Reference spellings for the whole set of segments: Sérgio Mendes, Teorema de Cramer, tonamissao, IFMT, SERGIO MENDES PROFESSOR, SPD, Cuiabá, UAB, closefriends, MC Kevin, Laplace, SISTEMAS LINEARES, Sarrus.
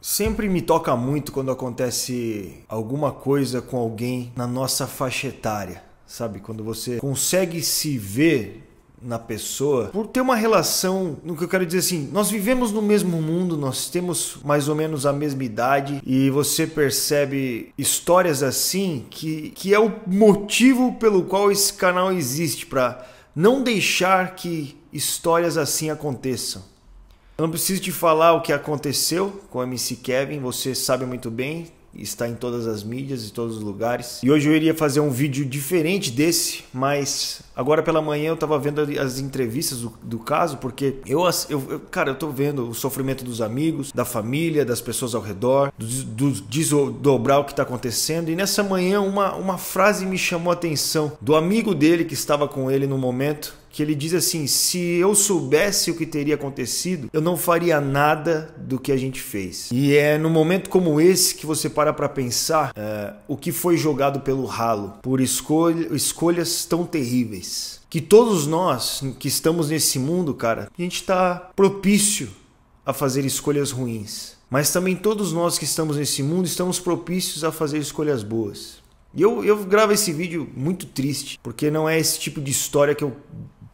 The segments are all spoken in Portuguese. Sempre me toca muito quando acontece alguma coisa com alguém na nossa faixa etária, sabe? Quando você consegue se ver na pessoa por ter uma relação, no que eu quero dizer assim, nós vivemos no mesmo mundo, nós temos mais ou menos a mesma idade e você percebe histórias assim que é o motivo pelo qual esse canal existe, para não deixar que histórias assim aconteçam. Eu não preciso te falar o que aconteceu com o MC Kevin, você sabe muito bem, está em todas as mídias, em todos os lugares. E hoje eu iria fazer um vídeo diferente desse, mas agora pela manhã eu estava vendo as entrevistas do caso, porque cara, eu tô vendo o sofrimento dos amigos, da família, das pessoas ao redor, do desdobrar o que está acontecendo. E nessa manhã uma frase me chamou a atenção do amigo dele que estava com ele no momento, que ele diz assim: se eu soubesse o que teria acontecido, eu não faria nada do que a gente fez. E é num momento como esse que você para pra pensar o que foi jogado pelo ralo, por escolhas tão terríveis. Que todos nós que estamos nesse mundo, cara, a gente tá propício a fazer escolhas ruins. Mas também todos nós que estamos nesse mundo estamos propícios a fazer escolhas boas. E eu gravo esse vídeo muito triste, porque não é esse tipo de história que eu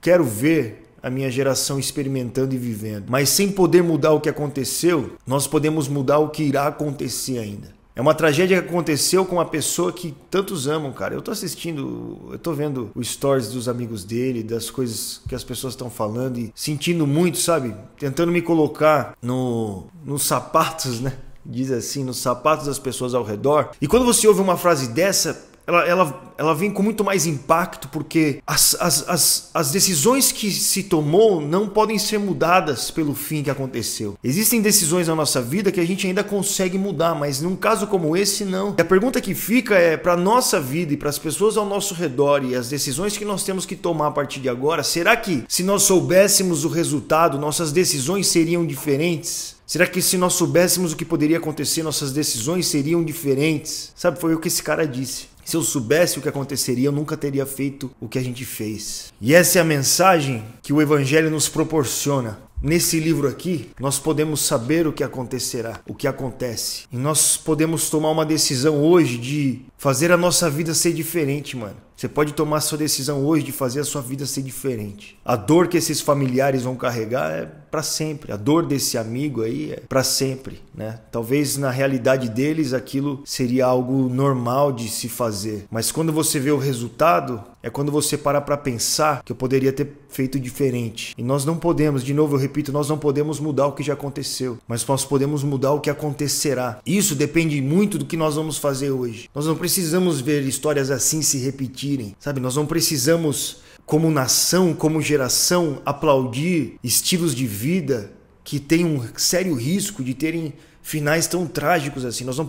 quero ver a minha geração experimentando e vivendo. Mas sem poder mudar o que aconteceu, nós podemos mudar o que irá acontecer ainda. É uma tragédia que aconteceu com uma pessoa que tantos amam, cara. Eu tô assistindo, eu tô vendo os stories dos amigos dele, das coisas que as pessoas estão falando e sentindo muito, sabe? Tentando me colocar nos sapatos, né? Diz assim, nos sapatos das pessoas ao redor. E quando você ouve uma frase dessa, ela vem com muito mais impacto, porque as decisões que se tomou não podem ser mudadas pelo fim que aconteceu. Existem decisões na nossa vida que a gente ainda consegue mudar, mas num caso como esse, não. E a pergunta que fica é, para nossa vida e para as pessoas ao nosso redor e as decisões que nós temos que tomar a partir de agora, será que se nós soubéssemos o resultado, nossas decisões seriam diferentes? Será que se nós soubéssemos o que poderia acontecer, nossas decisões seriam diferentes? Sabe, foi o que esse cara disse. Se eu soubesse o que aconteceria, eu nunca teria feito o que a gente fez. E essa é a mensagem que o Evangelho nos proporciona. Nesse livro aqui, nós podemos saber o que acontecerá, o que acontece. E nós podemos tomar uma decisão hoje de fazer a nossa vida ser diferente, mano. Você pode tomar a sua decisão hoje de fazer a sua vida ser diferente. A dor que esses familiares vão carregar é pra sempre. A dor desse amigo aí é pra sempre, né? Talvez na realidade deles aquilo seria algo normal de se fazer. Mas quando você vê o resultado, é quando você para pra pensar que eu poderia ter feito diferente. E nós não podemos, de novo eu repito, nós não podemos mudar o que já aconteceu. Mas nós podemos mudar o que acontecerá. Isso depende muito do que nós vamos fazer hoje. Nós não precisamos ver histórias assim se repetir. Sabe, nós não precisamos, como nação, como geração, aplaudir estilos de vida que têm um sério risco de terem finais tão trágicos assim. Nós não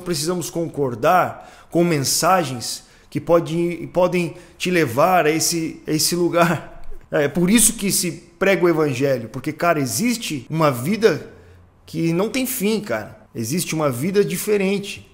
precisamos concordar com mensagens que podem te levar a esse lugar. É por isso que se prega o evangelho, porque, cara, existe uma vida que não tem fim, cara. Existe uma vida diferente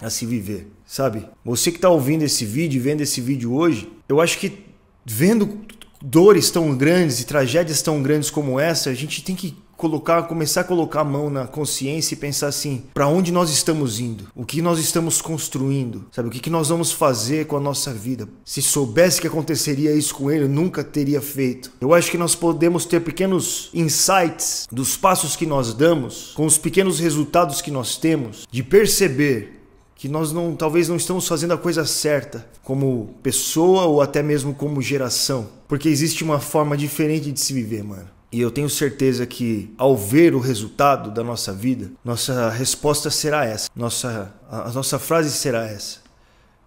a se viver, sabe? Você que tá ouvindo esse vídeo, vendo esse vídeo hoje, eu acho que vendo dores tão grandes e tragédias tão grandes como essa, a gente tem que começar a colocar a mão na consciência e pensar assim, para onde nós estamos indo? O que nós estamos construindo? Sabe, o que nós vamos fazer com a nossa vida? Se soubesse que aconteceria isso com ele, eu nunca teria feito. Eu acho que nós podemos ter pequenos insights dos passos que nós damos, com os pequenos resultados que nós temos, de perceber que nós talvez não estamos fazendo a coisa certa como pessoa ou até mesmo como geração. Porque existe uma forma diferente de se viver, mano. E eu tenho certeza que ao ver o resultado da nossa vida, nossa resposta será essa. A nossa frase será essa.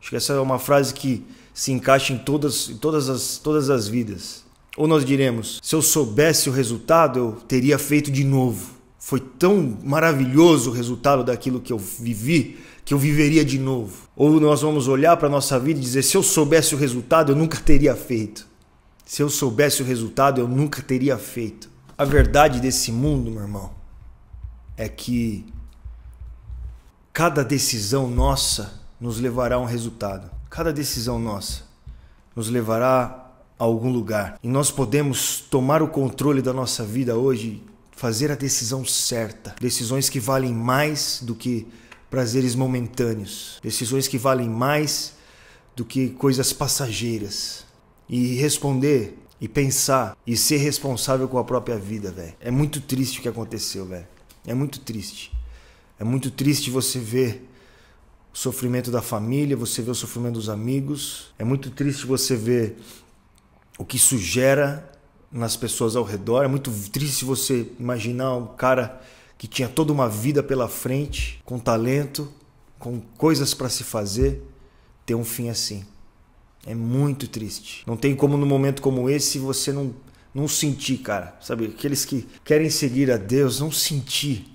Acho que essa é uma frase que se encaixa em todas as vidas. Ou nós diremos, se eu soubesse o resultado, eu teria feito de novo. Foi tão maravilhoso o resultado daquilo que eu vivi, que eu viveria de novo. Ou nós vamos olhar para a nossa vida e dizer, se eu soubesse o resultado, eu nunca teria feito. Se eu soubesse o resultado, eu nunca teria feito. A verdade desse mundo, meu irmão, é que cada decisão nossa nos levará a um resultado. Cada decisão nossa nos levará a algum lugar. E nós podemos tomar o controle da nossa vida hoje, fazer a decisão certa. Decisões que valem mais do que prazeres momentâneos. Decisões que valem mais do que coisas passageiras. E responder, e pensar, e ser responsável com a própria vida, velho. É muito triste o que aconteceu, velho. É muito triste. É muito triste você ver o sofrimento da família, você ver o sofrimento dos amigos. É muito triste você ver o que isso gera nas pessoas ao redor. É muito triste você imaginar um cara que tinha toda uma vida pela frente, com talento, com coisas para se fazer, ter um fim assim. É muito triste. Não tem como num momento como esse você não sentir, cara. Sabe, aqueles que querem seguir a Deus, não sentir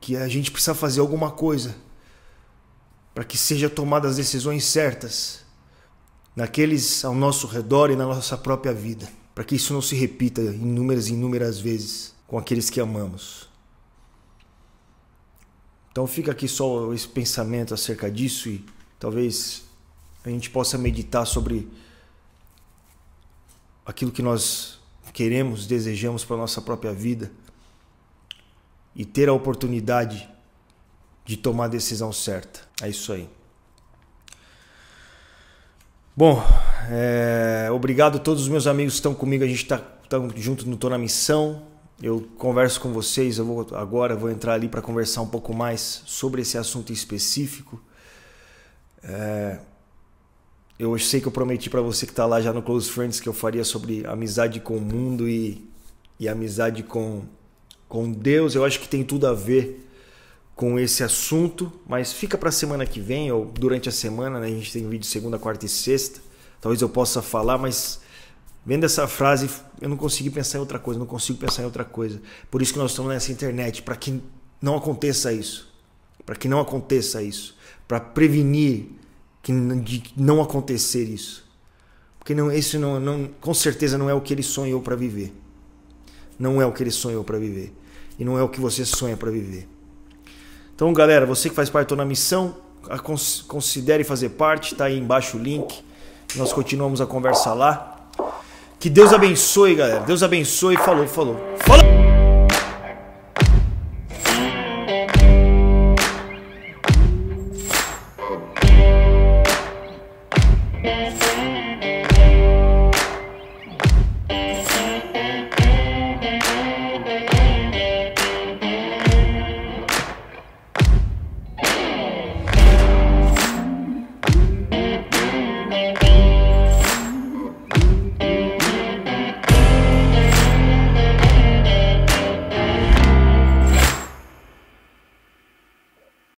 que a gente precisa fazer alguma coisa para que seja tomadas as decisões certas naqueles ao nosso redor e na nossa própria vida. Para que isso não se repita inúmeras e inúmeras vezes com aqueles que amamos. Então fica aqui só esse pensamento acerca disso e talvez a gente possa meditar sobre aquilo que nós queremos, desejamos para a nossa própria vida e ter a oportunidade de tomar a decisão certa. É isso aí. Bom, obrigado a todos os meus amigos que estão comigo. A gente tá junto no Tô na Missão. Eu converso com vocês. Eu vou entrar ali para conversar um pouco mais sobre esse assunto específico. Eu sei que eu prometi para você que está lá já no Close Friends que eu faria sobre amizade com o mundo e amizade com Deus. Eu acho que tem tudo a ver com esse assunto, mas fica para a semana que vem ou durante a semana, né? A gente tem vídeo segunda, quarta e sexta. Talvez eu possa falar, mas vendo essa frase eu não consegui pensar em outra coisa, não consigo pensar em outra coisa. Por isso que nós estamos nessa internet, para que não aconteça isso, para que não aconteça isso, para prevenir de não acontecer isso, porque isso com certeza não é o que ele sonhou para viver, não é o que ele sonhou para viver e não é o que você sonha para viver. Então, galera, você que faz parte do Tô na Missão, considere fazer parte, tá aí embaixo o link. Nós continuamos a conversa lá. Que Deus abençoe, galera. Deus abençoe. Falou, falou, falou.